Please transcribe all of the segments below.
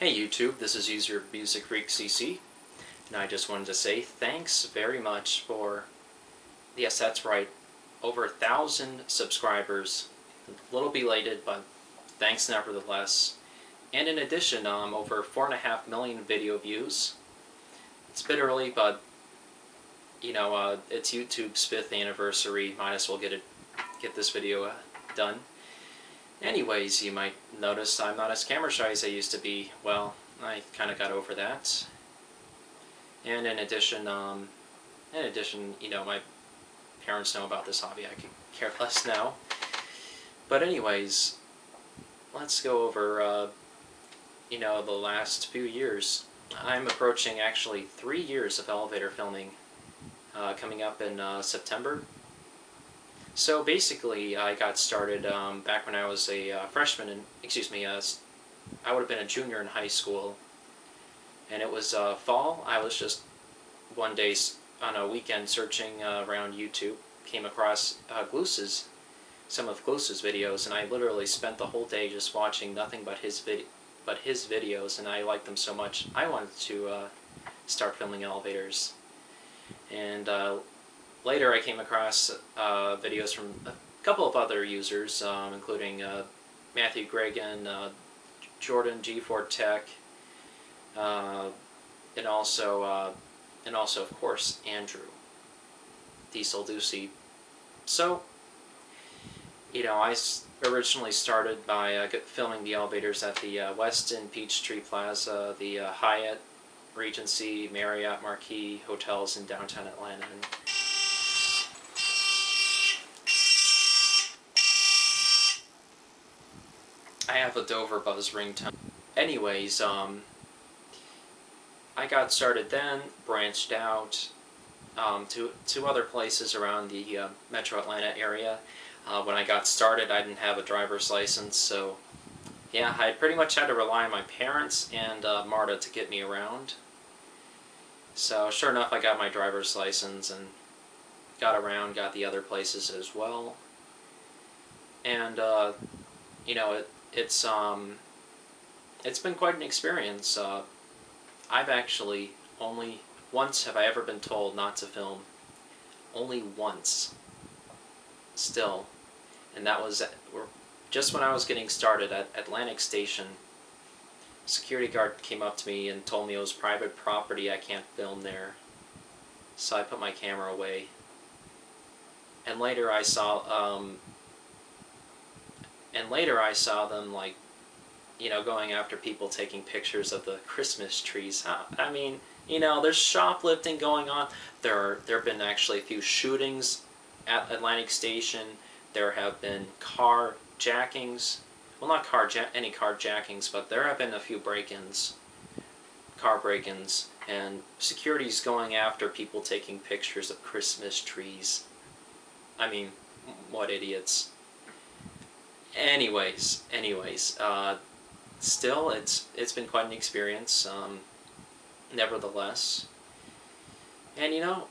Hey YouTube, this is user Music Freak CC, and I just wanted to say thanks very much for, yes that's right, over 1,000 subscribers, a little belated, but thanks nevertheless, and in addition, over 4.5 million video views. It's a bit early, but, you know, it's YouTube's 5th anniversary, might as well get this video done. Anyways, you might notice I'm not as camera shy as I used to be. Well, I kind of got over that. And in addition, you know, my parents know about this hobby. I could care less now. But anyways, let's go over, you know, the last few years. I'm approaching actually 3 years of elevator filming coming up in September. So basically, I got started back when I was a freshman, I would have been a junior in high school, and it was fall. I was just one day on a weekend searching around YouTube, came across some of Gluce's videos, and I literally spent the whole day just watching nothing but his videos, and I liked them so much, I wanted to start filming elevators. And later I came across videos from a couple of other users, including Matthew Gregan, Jordan G4 Tech, and also of course Andrew, Dieselducy. So, you know, I originally started by filming the elevators at the Westin Peachtree Plaza, the Hyatt Regency, Marriott Marquis hotels in downtown Atlanta. And I have a Dover Buzz ringtone. Anyways, I got started then, branched out to other places around the Metro Atlanta area. When I got started, I didn't have a driver's license, so yeah, I pretty much had to rely on my parents and Marta to get me around. So sure enough, I got my driver's license and got around, got the other places as well. And you know, it's been quite an experience. I've actually only once have I ever been told not to film, only once still, and that was just when I was getting started at Atlantic Station. A security guard came up to me and told me it was private property, I can't film there, so I put my camera away. And later I saw them, like, you know, going after people taking pictures of the Christmas trees. I mean, you know, there's shoplifting going on. There have been actually a few shootings at Atlantic Station. There have been carjackings. Well, not any carjackings, but there have been a few break-ins, car break-ins, and security's going after people taking pictures of Christmas trees. I mean, what idiots. Anyways, still, it's been quite an experience, nevertheless. And you know,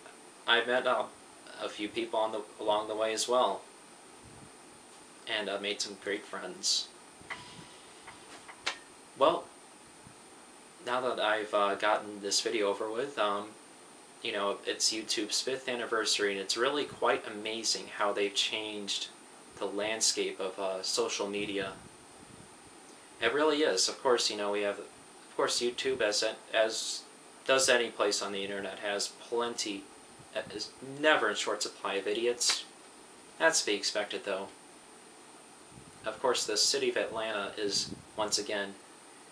I met a few people along the way as well, and made some great friends. Well, now that I've gotten this video over with, you know, it's YouTube's 5th anniversary, and it's really quite amazing how they've changed the landscape of social media. It really is. Of course, you know, we have, of course, YouTube, as does any place on the internet, has plenty, is never in short supply of idiots. That's to be expected, though. Of course, the city of Atlanta is, once again,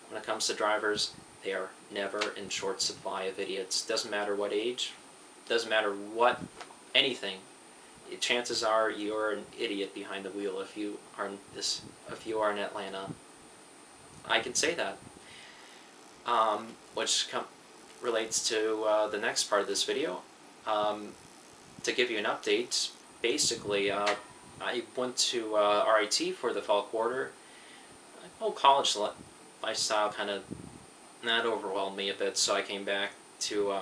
when it comes to drivers, they are never in short supply of idiots. Doesn't matter what age, doesn't matter what, anything. Chances are you're an idiot behind the wheel if you are in Atlanta. I can say that, which relates to the next part of this video. To give you an update, basically, I went to RIT for the fall quarter. The whole college lifestyle kind of not overwhelmed me a bit, so I came back to.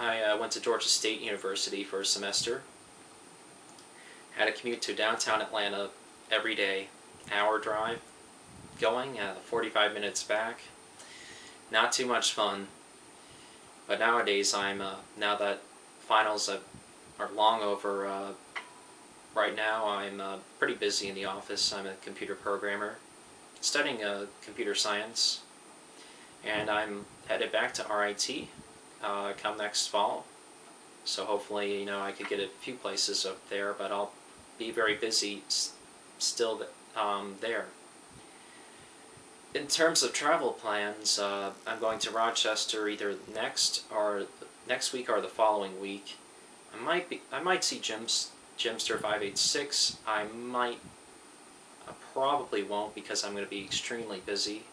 I went to Georgia State University for a semester. Had a commute to downtown Atlanta every day, hour drive, going, 45 minutes back. Not too much fun, but nowadays I'm, now that finals are long over, right now I'm pretty busy in the office. I'm a computer programmer, studying computer science, and I'm headed back to RIT come next fall. So hopefully, you know, I could get a few places up there, but I'll be very busy still there. In terms of travel plans, I'm going to Rochester either next week or the following week. I might see Jimster 586. I probably won't because I'm going to be extremely busy.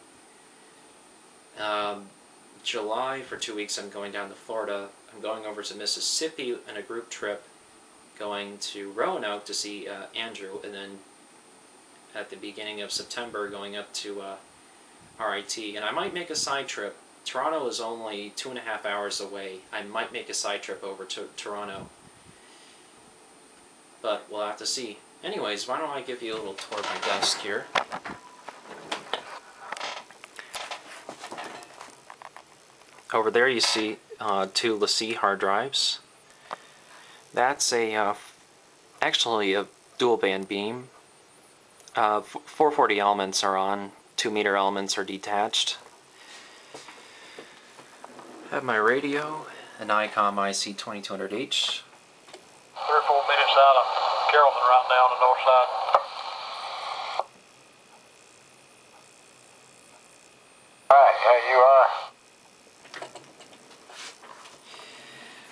July, for 2 weeks, I'm going down to Florida. I'm going over to Mississippi on a group trip, going to Roanoke to see Andrew, and then at the beginning of September going up to RIT. And I might make a side trip. Toronto is only 2.5 hours away. I might make a side trip over to Toronto, but we'll have to see. Anyways, why don't I give you a little tour of my desk here. Over there you see two LaCie hard drives. That's a actually a dual band beam. 440 elements are on, 2 meter elements are detached. I have my radio, an Icom IC2200H. 3 or 4 minutes out of Carrollton right now on the north side. All right, there you are.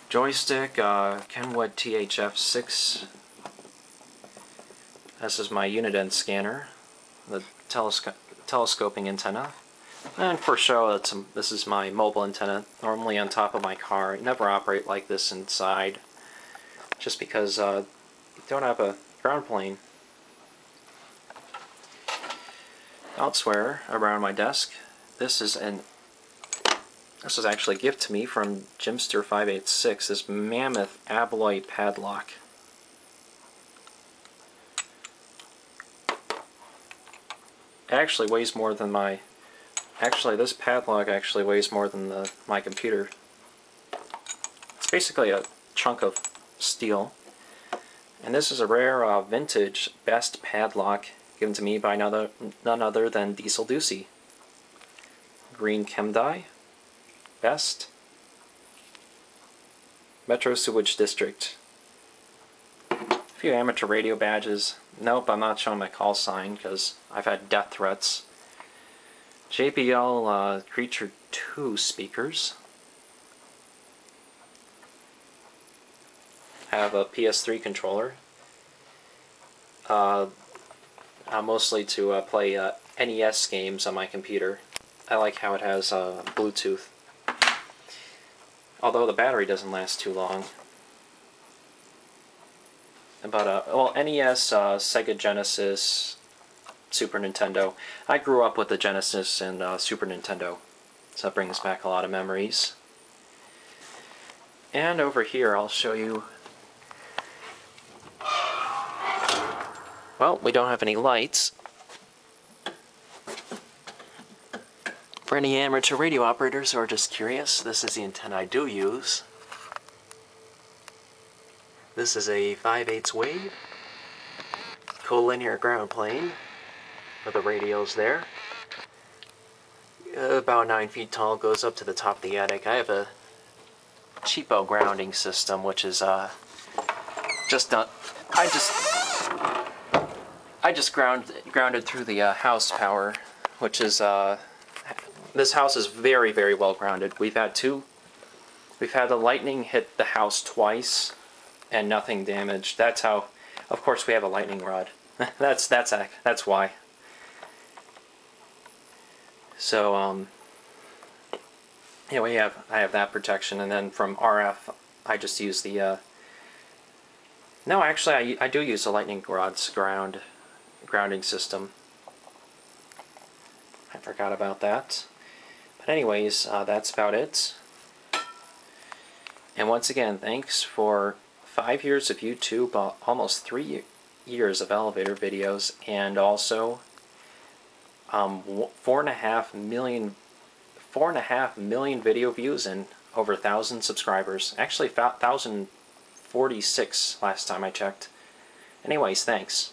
Joystick, Kenwood THF6. This is my Uniden scanner, the telescoping antenna. And for show, this is my mobile antenna, normally on top of my car. I never operate like this inside, just because you don't have a ground plane. Elsewhere, around my desk, this was actually a gift to me from Jimster 586, this mammoth Abloy padlock. It actually weighs more than my... Actually, this padlock actually weighs more than my computer. It's basically a chunk of steel. And this is a rare vintage Best padlock given to me by none other than Dieselducy. Green chem dye. Best, Metro Sewage District. A few amateur radio badges. Nope, I'm not showing my call sign because I've had death threats. JPL Creature 2 speakers. I have a PS3 controller, mostly to play NES games on my computer. I like how it has Bluetooth. Although the battery doesn't last too long. But, well, NES, Sega Genesis, Super Nintendo. I grew up with the Genesis and Super Nintendo, so that brings back a lot of memories. And over here I'll show you... Well, we don't have any lights. For any amateur radio operators who are just curious, this is the antenna I do use. This is a 5/8 wave, collinear ground plane, with the radios there. About 9 feet tall, goes up to the top of the attic. I have a cheapo grounding system, which is just not. I just grounded through the house power, which is. This house is very, very well grounded. We've had the lightning hit the house twice and nothing damaged. That's how, of course, we have a lightning rod. that's why. So yeah, I have that protection, and then from RF I just use the no, actually I do use the lightning rod's grounding system. I forgot about that. But anyways, that's about it. And once again, thanks for 5 years of YouTube, almost 3 years of elevator videos, and also 4.5 million video views and over 1,000 subscribers. Actually, 1,046 last time I checked. Anyways, thanks.